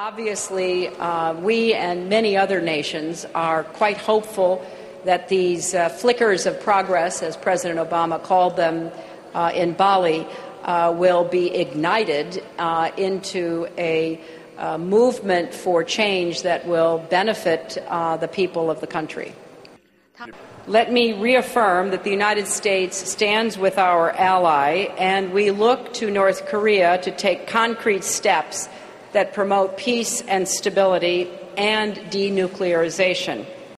Obviously, we and many other nations are quite hopeful that these flickers of progress, as President Obama called them in Bali, will be ignited into a movement for change that will benefit the people of the country. Let me reaffirm that the United States stands with our ally, and we look to North Korea to take concrete steps that promote peace and stability and denuclearization.